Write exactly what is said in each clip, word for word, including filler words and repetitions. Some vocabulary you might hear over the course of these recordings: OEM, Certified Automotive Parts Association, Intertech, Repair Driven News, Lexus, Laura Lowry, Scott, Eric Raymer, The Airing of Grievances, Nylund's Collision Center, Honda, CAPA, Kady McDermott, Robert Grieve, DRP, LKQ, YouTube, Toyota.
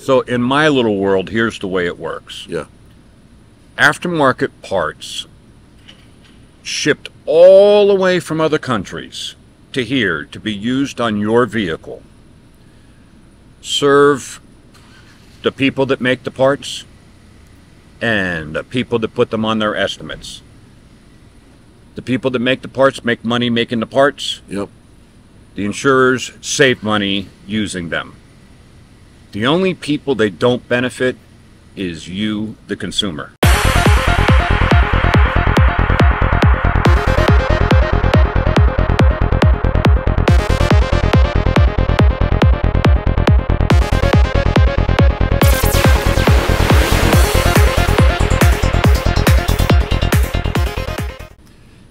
So in my little world, here's the way it works. Yeah. Aftermarket parts shipped all the way from other countries to here to be used on your vehicle serve the people that make the parts and the people that put them on their estimates. The people that make the parts make money making the parts. Yep. The insurers save money using them. The only people they don't benefit is you, the consumer.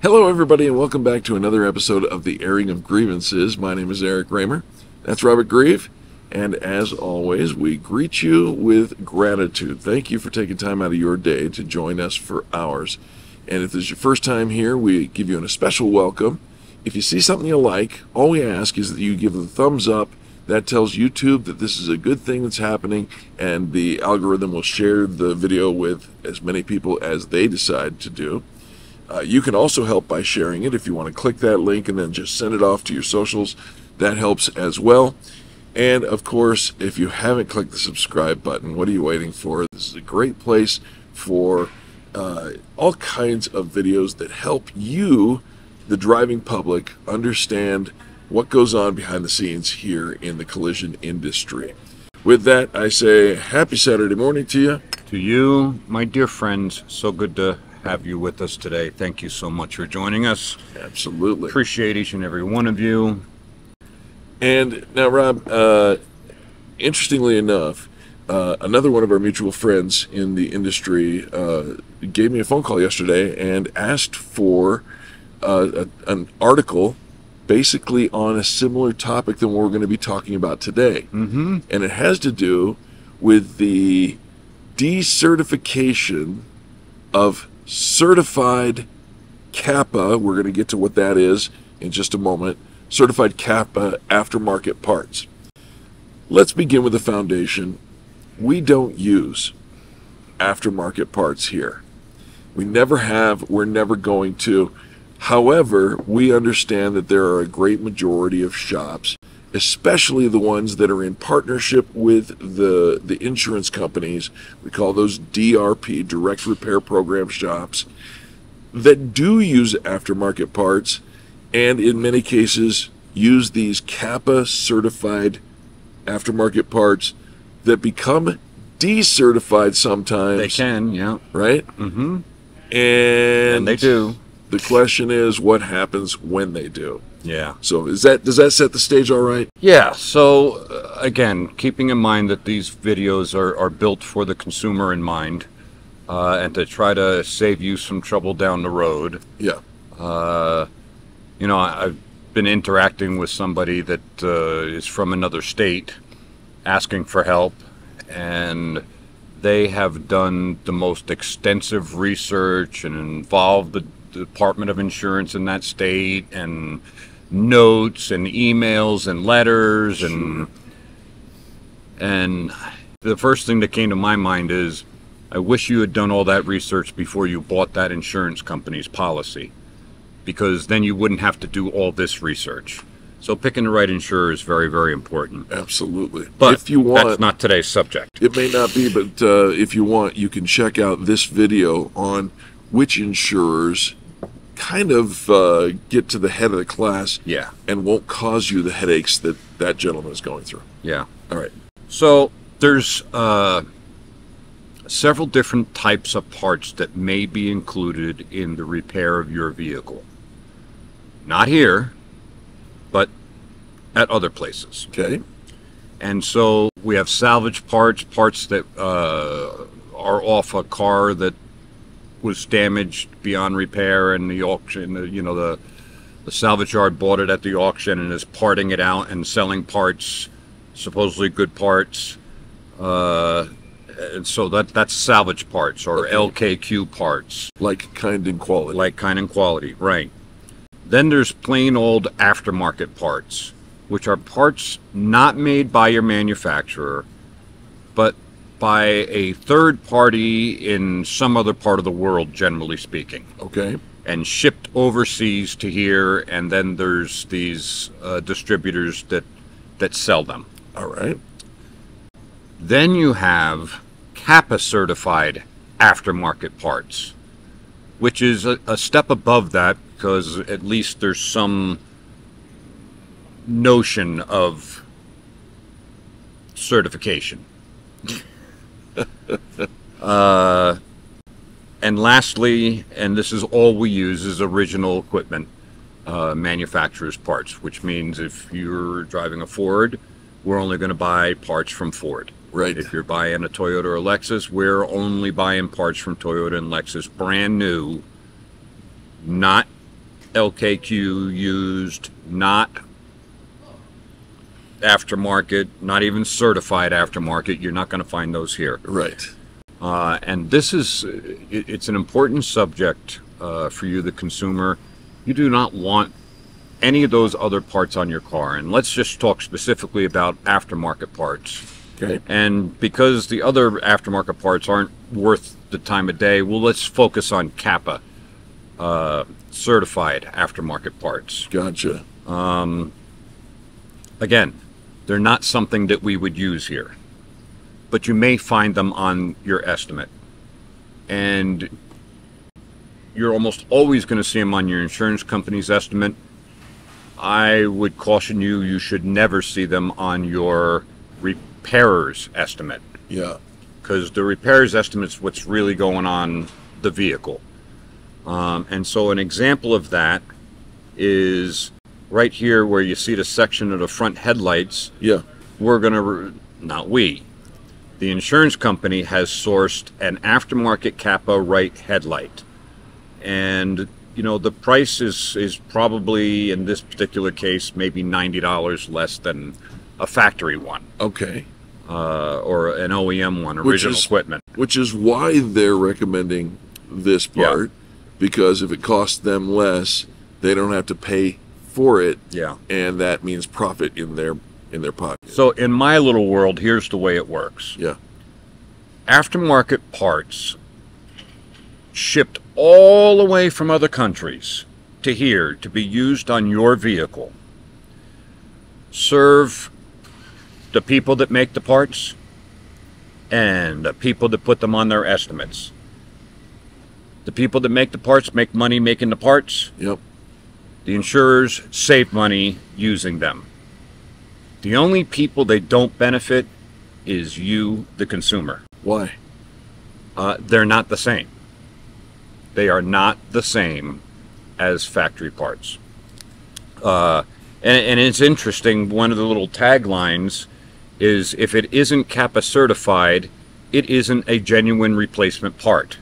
Hello everybody and welcome back to another episode of The Airing of Grievances. My name is Eric Raymer. That's Robert Grieve. And as always, we greet you with gratitude. Thank you for taking time out of your day to join us for ours. And if this is your first time here, we give you a special welcome. If you see something you like, all we ask is that you give it a thumbs up. That tells YouTube that this is a good thing that's happening, and the algorithm will share the video with as many people as they decide to do. Uh, you can also help by sharing it if you want to click that link and then just send it off to your socials. That helps as well. And of course, if you haven't clicked the subscribe button, what are you waiting for? This is a great place for uh, all kinds of videos that help you, the driving public, understand what goes on behind the scenes here in the collision industry. With that, I say happy Saturday morning to you. To you, my dear friends. So good to have you with us today. Thank you so much for joining us. Absolutely. Appreciate each and every one of you. And now, Rob, uh, interestingly enough, uh, another one of our mutual friends in the industry uh, gave me a phone call yesterday and asked for uh, a, an article basically on a similar topic than what we're going to be talking about today. Mm-hmm. And it has to do with the decertification of Certified Kappa. We're going to get to what that is in just a moment. Certified Kappa aftermarket parts. Let's begin with the foundation. We don't use aftermarket parts here. We never have. We're never going to. However, we understand that there are a great majority of shops, especially the ones that are in partnership with the, the insurance companies, we call those D R P, Direct Repair Program shops, that do use aftermarket parts and in many cases use these Kappa certified aftermarket parts that become decertified sometimes. They can, yeah. Right? Mm-hmm. And, and they do. The question is what happens when they do. Yeah. So is that does that set the stage all right? Yeah. So uh, again, keeping in mind that these videos are, are built for the consumer in mind uh, and to try to save you some trouble down the road. Yeah. Uh, you know, I, I've been interacting with somebody that uh, is from another state asking for help, and they have done the most extensive research and involved the Department of Insurance in that state and notes and emails and letters and sure. And the first thing that came to my mind is I wish you had done all that research before you bought that insurance company's policy, because then you wouldn't have to do all this research. So picking the right insurer is very, very important. Absolutely. But if you want, that's not today's subject. It may not be, but uh, if you want, you can check out this video on which insurers kind of uh, get to the head of the class, yeah, and won't cause you the headaches that that gentleman is going through. Yeah. All right. So there's uh, several different types of parts that may be included in the repair of your vehicle. Not here, but at other places. Okay. And so we have salvage parts, parts that uh, are off a car that was damaged beyond repair, and the auction, the, you know, the, the salvage yard bought it at the auction and is parting it out and selling parts, supposedly good parts. Uh, and so that that's salvage parts, or okay. L K Q parts. Like kind and quality. Like kind and quality, right. Then there's plain old aftermarket parts, which are parts not made by your manufacturer, but by a third party in some other part of the world, generally speaking. Okay. And shipped overseas to here, and then there's these uh, distributors that that sell them. All right. Then you have CAPA certified aftermarket parts, which is a, a step above that, because at least there's some notion of certification. uh, and lastly, and this is all we use, is original equipment uh, manufacturer's parts, which means if you're driving a Ford, we're only going to buy parts from Ford. Right. If you're buying a Toyota or a Lexus, we're only buying parts from Toyota and Lexus, brand new, not L K Q used, not aftermarket, not even certified aftermarket. You're not going to find those here. Right. Uh, and this is, it, it's an important subject uh, for you, the consumer. You do not want any of those other parts on your car. And let's just talk specifically about aftermarket parts. Okay. And because the other aftermarket parts aren't worth the time of day, well, let's focus on CAPA, uh, certified aftermarket parts. Gotcha. Um, again, they're not something that we would use here, but you may find them on your estimate. And you're almost always going to see them on your insurance company's estimate. I would caution you, you should never see them on your repairer's estimate. Yeah. Because the repairer's estimate's what's really going on the vehicle. Um, and so an example of that is right here where you see the section of the front headlights. Yeah. We're going to, not we, the insurance company has sourced an aftermarket CAPA right headlight. And, you know, the price is, is probably, in this particular case, maybe ninety dollars less than a factory one. Okay. Uh, or an O E M one, original which is, equipment. Which is why they're recommending this part, yeah. Because if it costs them less, they don't have to pay for it. Yeah. And that means profit in their in their pocket. So in my little world, here's the way it works. Yeah. Aftermarket parts shipped all the way from other countries to here to be used on your vehicle serve the people that make the parts and the people that put them on their estimates. The people that make the parts make money making the parts. Yep. The insurers save money using them. The only people they don't benefit is you, the consumer. Why? Uh, they're not the same. They are not the same as factory parts. Uh, and, and it's interesting, one of the little taglines is, if it isn't CAPA certified, it isn't a genuine replacement part.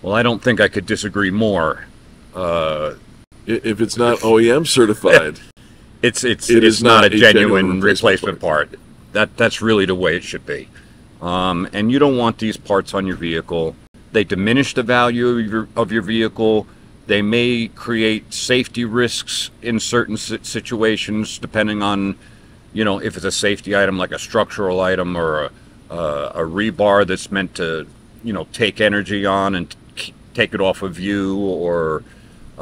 Well, I don't think I could disagree more. Uh, if it's not O E M certified. It's it's it is not, not a genuine, genuine replacement, replacement part. part. That that's really the way it should be. Um, and you don't want these parts on your vehicle. They diminish the value of your, of your vehicle. They may create safety risks in certain situations, depending on, you know, if it's a safety item like a structural item or a, uh, a rebar that's meant to, you know, take energy on and take it off of you, or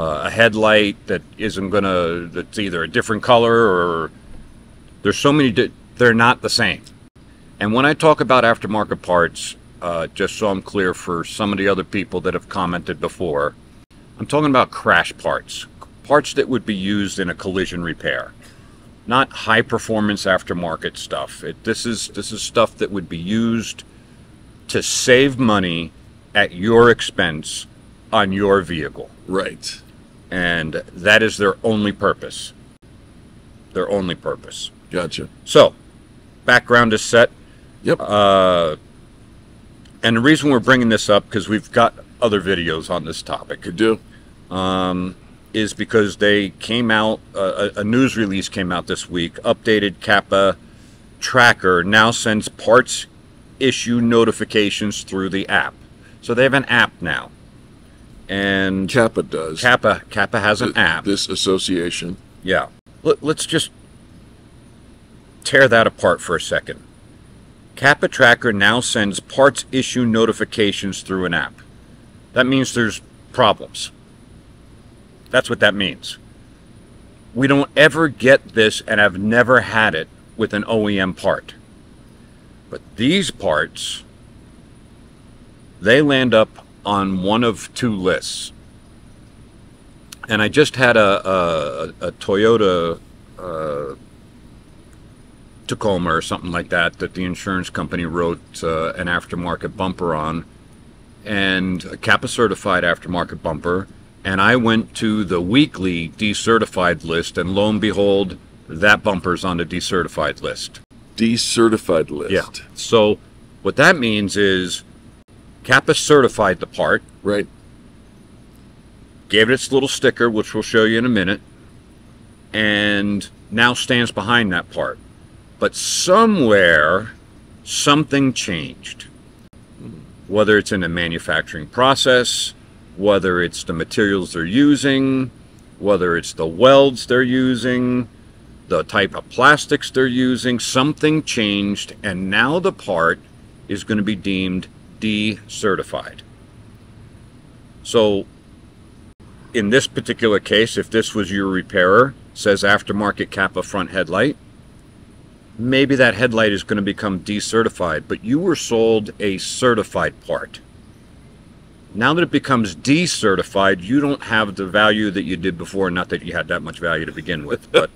Uh, a headlight that isn't gonna, that's either a different color, or there's so many, di they're not the same. And when I talk about aftermarket parts, uh, just so I'm clear for some of the other people that have commented before, I'm talking about crash parts, parts that would be used in a collision repair, not high performance aftermarket stuff. It, this is, this is stuff that would be used to save money at your expense on your vehicle. Right. And that is their only purpose. Their only purpose. Gotcha. So, background is set. Yep. Uh, and the reason we're bringing this up, because we've got other videos on this topic. We do. Um, is because they came out, uh, a news release came out this week. Updated CAPA tracker now sends parts issue notifications through the app. So they have an app now. And CAPA does. CAPA, CAPA has an the, app. This association. Yeah. Let, let's just tear that apart for a second. Kappa Tracker now sends parts issue notifications through an app. That means there's problems. That's what that means. We don't ever get this, and I've never had it with an O E M part. But these parts, they land up on one of two lists. And I just had a, a, a Toyota uh, Tacoma or something like that that the insurance company wrote uh, an aftermarket bumper on, and a Kappa certified aftermarket bumper. And I went to the weekly decertified list, and lo and behold, that bumper's on the decertified list. Decertified list. Yeah. So what that means is Kappa certified the part. Right. Gave it its little sticker, which we'll show you in a minute, and now stands behind that part. But somewhere, something changed. Whether it's in the manufacturing process, whether it's the materials they're using, whether it's the welds they're using, the type of plastics they're using, something changed, and now the part is going to be deemed decertified. So in this particular case, if this was your repairer, says aftermarket Kappa front headlight, maybe that headlight is going to become decertified, but you were sold a certified part. Now that it becomes decertified, you don't have the value that you did before. Not that you had that much value to begin with, but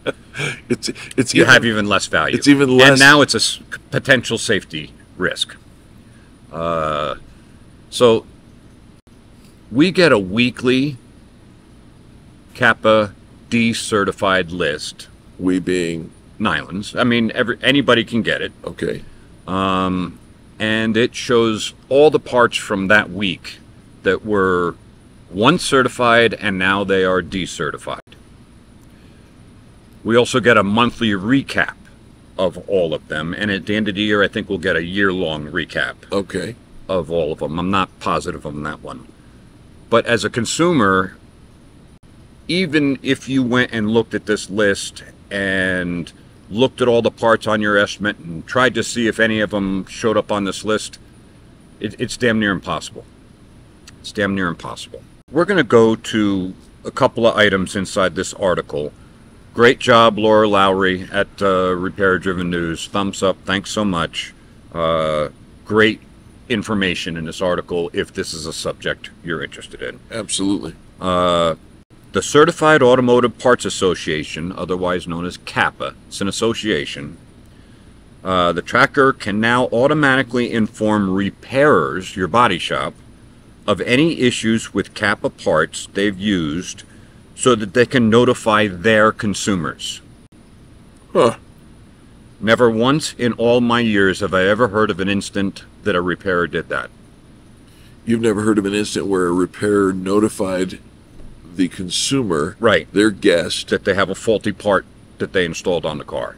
it's, it's you even, have even less value. It's even less. And now it's a potential safety risk. Uh, so we get a weekly Kappa decertified list. We being? Nylund's. I mean, every, anybody can get it. Okay. Um, and it shows all the parts from that week that were once certified and now they are decertified. We also get a monthly recap of all of them, and at the end of the year I think we'll get a year-long recap. Okay. Of all of them. I'm not positive on that one. But as a consumer, even if you went and looked at this list and looked at all the parts on your estimate and tried to see if any of them showed up on this list, it, it's damn near impossible. It's damn near impossible. We're going to go to a couple of items inside this article. Great job, Laura Lowry at uh, Repair Driven News. Thumbs up. Thanks so much. Uh, great information in this article if this is a subject you're interested in. Absolutely. Uh, the Certified Automotive Parts Association, otherwise known as Kappa, it's an association. Uh, the tracker can now automatically inform repairers, your body shop, of any issues with Kappa parts they've used so that they can notify their consumers. Huh. Never once in all my years have I ever heard of an incident that a repairer did that. You've never heard of an incident where a repairer notified the consumer, right, their guest, that they have a faulty part that they installed on the car.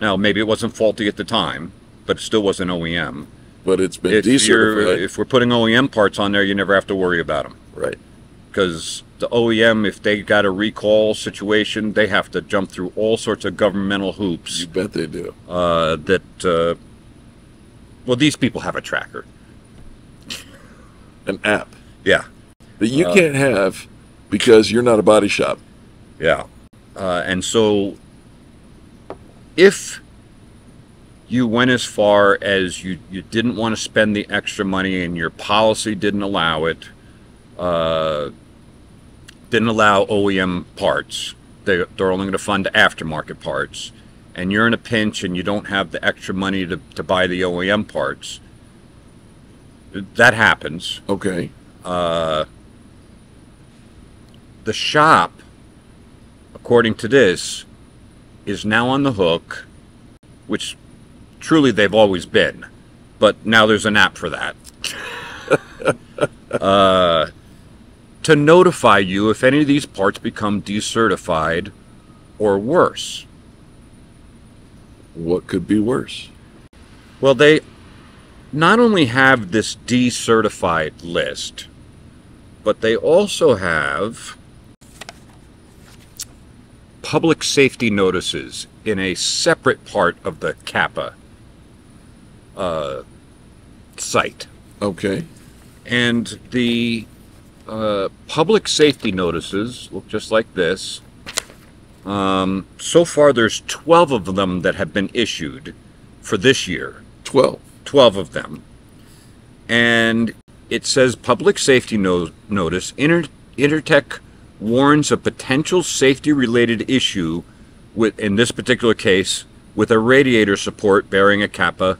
Now, maybe it wasn't faulty at the time, but it still wasn't O E M. But it's been if decertified. If we're putting O E M parts on there, you never have to worry about them. Right. Because the O E M, if they got a recall situation, they have to jump through all sorts of governmental hoops. You bet they do. Uh, that, uh, well, these people have a tracker. An app. Yeah. That you uh, can't have because you're not a body shop. Yeah. Uh, and so if you went as far as you, you didn't want to spend the extra money and your policy didn't allow it, uh, didn't allow O E M parts. They, they're only going to fund aftermarket parts. And you're in a pinch and you don't have the extra money to, to buy the O E M parts. That happens. Okay. Uh, the shop, according to this, is now on the hook, which truly they've always been, but now there's an app for that. uh, to notify you if any of these parts become decertified or worse. What could be worse? Well, they not only have this decertified list, but they also have public safety notices in a separate part of the Kappa uh, site. Okay. And the uh, public safety notices look just like this. Um, so far, there's twelve of them that have been issued for this year. twelve? twelve of them. And it says, public safety no notice, Inter Intertech warns a potential safety-related issue, with, in this particular case, with a radiator support bearing a Kappa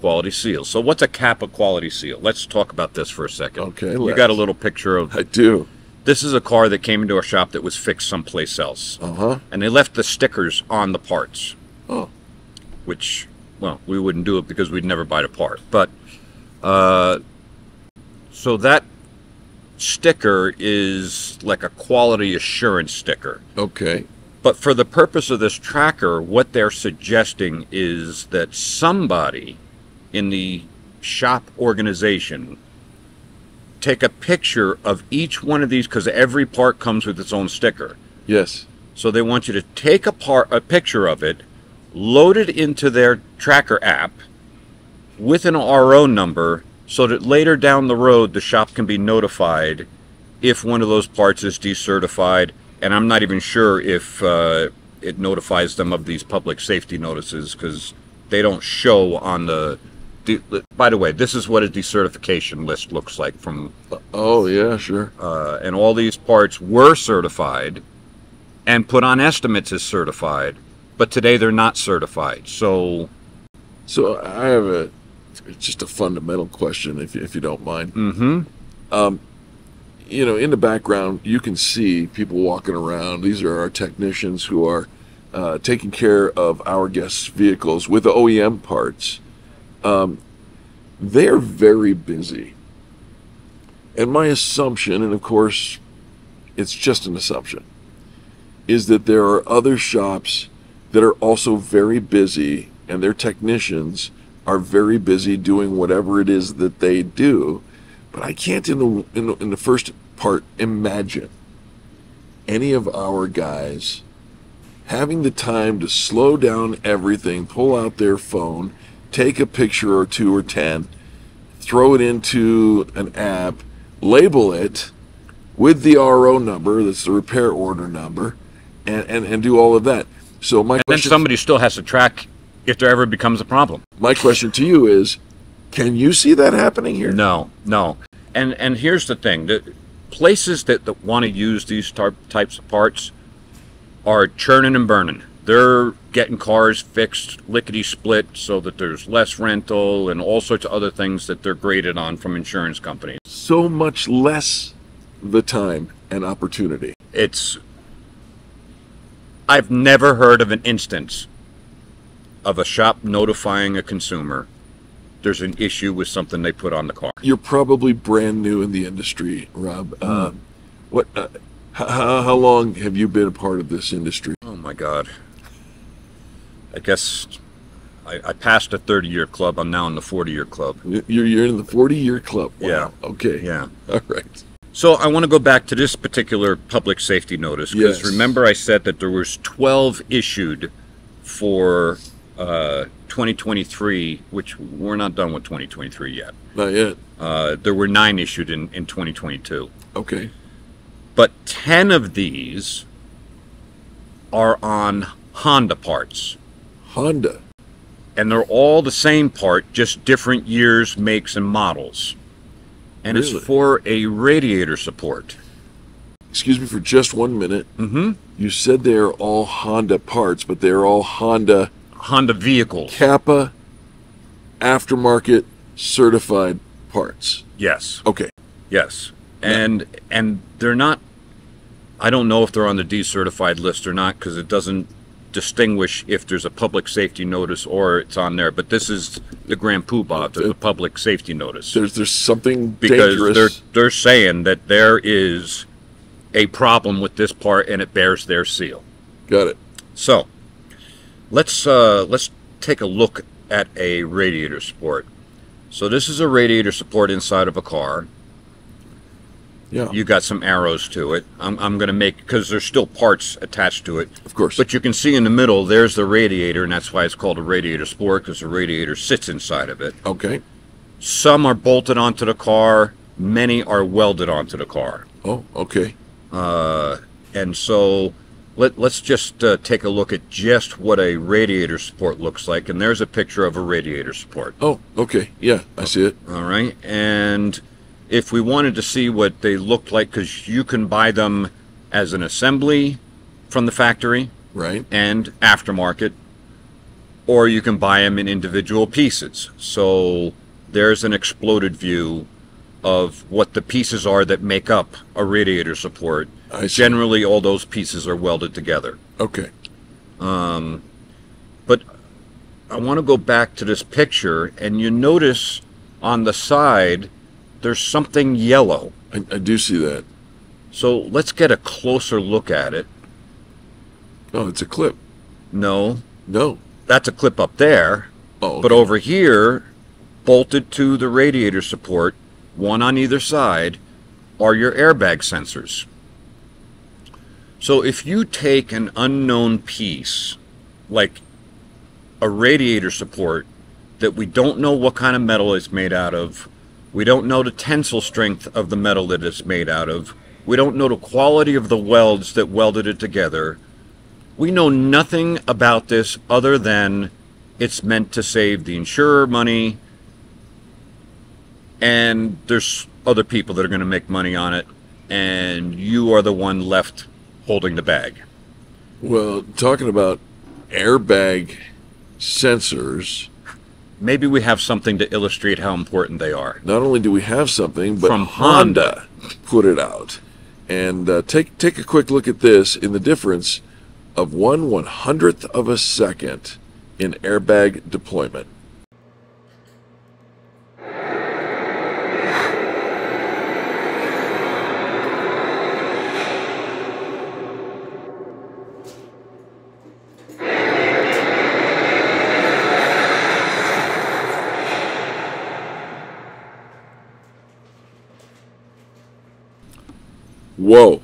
quality seal. So what's a Kappa quality seal? Let's talk about this for a second. Okay, let's. You got a little picture of... I do. This is a car that came into our shop that was fixed someplace else. Uh-huh. And they left the stickers on the parts. Oh. Which, well, we wouldn't do it because we'd never buy the part. But, uh, so that sticker is like a quality assurance sticker. Okay. But for the purpose of this tracker, what they're suggesting is that somebody in the shop organization take a picture of each one of these, because every part comes with its own sticker. Yes. So they want you to take a, part, a picture of it, load it into their tracker app with an R O number, so that later down the road the shop can be notified if one of those parts is decertified. And I'm not even sure if uh, it notifies them of these public safety notices, because they don't show on the... By the way, this is what a decertification list looks like from... Oh, yeah, sure. Uh, and all these parts were certified and put on estimates as certified, but today they're not certified, so... So I have a... It's just a fundamental question, if, if you don't mind. Mm-hmm. Um, you know, in the background, you can see people walking around. These are our technicians who are uh, taking care of our guests' vehicles with the O E M parts. Um, they're very busy. And my assumption, and of course, it's just an assumption, is that there are other shops that are also very busy, and their technicians are very busy doing whatever it is that they do. But I can't, in the, in the, in the first part, imagine any of our guys having the time to slow down everything, pull out their phone, take a picture or two or ten, throw it into an app, label it with the R O number, that's the repair order number, and, and, and do all of that. So my and question, then somebody still has to track if there ever becomes a problem. My question to you is, can you see that happening here? No, no. And and here's the thing. The places that, that want to use these types of parts are churning and burning. They're getting cars fixed lickety-split so that there's less rental and all sorts of other things that they're graded on from insurance companies. So much less the time and opportunity. It's... I've never heard of an instance of a shop notifying a consumer there's an issue with something they put on the car. You're probably brand new in the industry, Rob. Mm. Um, what? Uh, how, how long have you been a part of this industry? Oh, my God. I guess I, I passed a thirty-year club. I'm now in the forty-year club. You're, you're in the forty-year club? Wow. Yeah. Okay. Yeah. All right. So I want to go back to this particular public safety notice, because yes, remember I said that there was twelve issued for uh, twenty twenty-three, which we're not done with twenty twenty-three yet. Not yet. Uh, there were nine issued in, in twenty twenty-two. Okay. But ten of these are on Honda parts. Honda. And they're all the same part, just different years, makes, and models. And really? It's for a radiator support. Excuse me for just one minute. Mm-hmm. You said they're all Honda parts, but they're all Honda... Honda vehicles. Kappa, aftermarket, certified parts. Yes. Okay. Yes. And, yeah. and they're not... I don't know if they're on the decertified list or not, because it doesn't distinguish if there's a public safety notice or it's on there, but this is the grand poobah to the public safety notice. There's there's something because dangerous. they're they're saying that there is a problem with this part and it bears their seal. Got it. So let's uh, let's take a look at a radiator support. So this is a radiator support inside of a car. Yeah. You got some arrows to it. I'm, I'm going to make, because there's still parts attached to it. Of course. But you can see in the middle, there's the radiator, and that's why it's called a radiator spore, because the radiator sits inside of it. Okay. Some are bolted onto the car. Many are welded onto the car. Oh, okay. Uh, and so let, let's just uh, take a look at just what a radiator support looks like. And there's a picture of a radiator support. Oh, okay. Yeah, I see it. All right. And if we wanted to see what they looked like, because you can buy them as an assembly from the factory, right, and aftermarket, or you can buy them in individual pieces. So there's an exploded view of what the pieces are that make up a radiator support. I see. Generally, all those pieces are welded together. Okay. Um, but I want to go back to this picture, and you notice on the side, there's something yellow. I, I do see that. So let's get a closer look at it. Oh, it's a clip. No. No. That's a clip up there. Oh, okay. But over here, bolted to the radiator support, one on either side, are your airbag sensors. So if you take an unknown piece, like a radiator support, that we don't know what kind of metal it's made out of, we don't know the tensile strength of the metal that it's made out of, we don't know the quality of the welds that welded it together, we know nothing about this other than it's meant to save the insurer money, and there's other people that are going to make money on it, and you are the one left holding the bag. Well, talking about airbag sensors, maybe we have something to illustrate how important they are. Not only do we have something, but from Honda, Honda put it out. And uh, take take a quick look at this in the difference of one one hundredth of a second in airbag deployment. Whoa.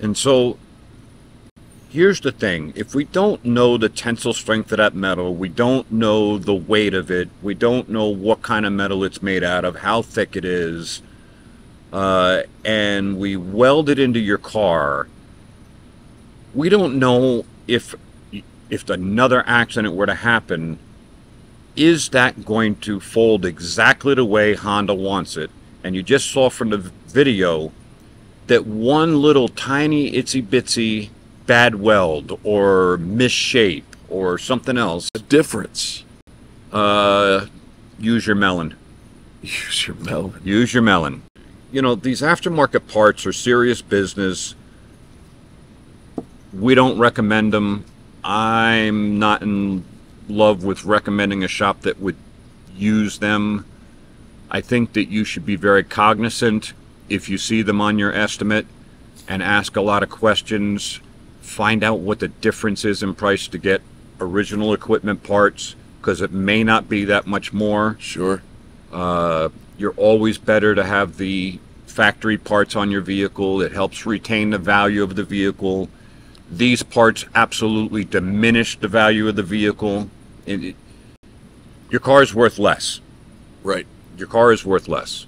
And so here's the thing. If we don't know the tensile strength of that metal, we don't know the weight of it, we don't know what kind of metal it's made out of, how thick it is, uh, and we weld it into your car, we don't know if, if another accident were to happen, is that going to fold exactly the way Honda wants it? And you just saw from the video that one little tiny itsy-bitsy bad weld or misshape or something else. The difference. Uh, use your melon. Use your melon. Use your melon. You know, these aftermarket parts are serious business. We don't recommend them. I'm not in love with recommending a shop that would use them. I think that you should be very cognizant if you see them on your estimate, and ask a lot of questions, find out what the difference is in price to get original equipment parts, because it may not be that much more. Sure. Uh, you're always better to have the factory parts on your vehicle. It helps retain the value of the vehicle. These parts absolutely diminish the value of the vehicle. It, it, your car is worth less. Right. Your car is worth less.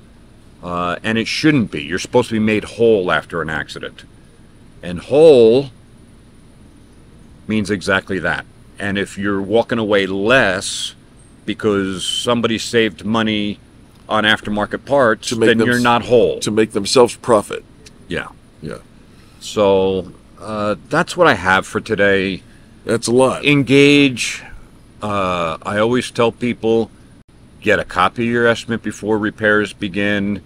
Uh, and it shouldn't be. You're supposed to be made whole after an accident. And whole means exactly that. And if you're walking away less because somebody saved money on aftermarket parts, then you're not whole. To make themselves profit. Yeah. Yeah. So uh, that's what I have for today. That's a lot. Engage. Uh, I always tell people, get a copy of your estimate before repairs begin.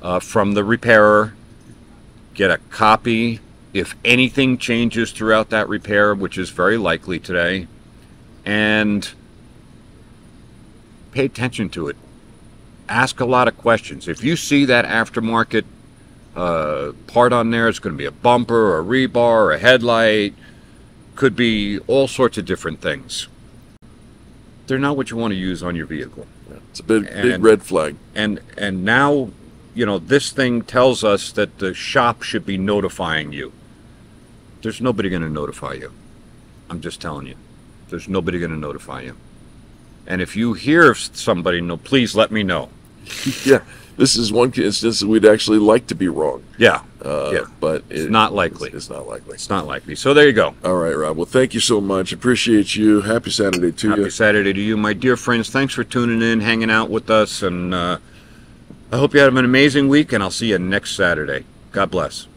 Uh, from the repairer, get a copy. If anything changes throughout that repair, which is very likely today, and pay attention to it. Ask a lot of questions. If you see that aftermarket uh, part on there, it's going to be a bumper, or a rebar, or a headlight, could be all sorts of different things. They're not what you want to use on your vehicle. It's a big, and, big red flag. And and now you know, this thing tells us that the shop should be notifying you. There's nobody going to notify you. I'm just telling you. There's nobody going to notify you. And if you hear somebody, no, please let me know. Yeah. This is one instance that we'd actually like to be wrong. Yeah, uh, yeah. But it, it's not likely. It's, it's not likely. It's not likely. So there you go. All right, Rob. Well, thank you so much. Appreciate you. Happy Saturday to you. Happy Saturday to you, my dear friends. Thanks for tuning in, hanging out with us, and uh, I hope you have an amazing week, and I'll see you next Saturday. God bless.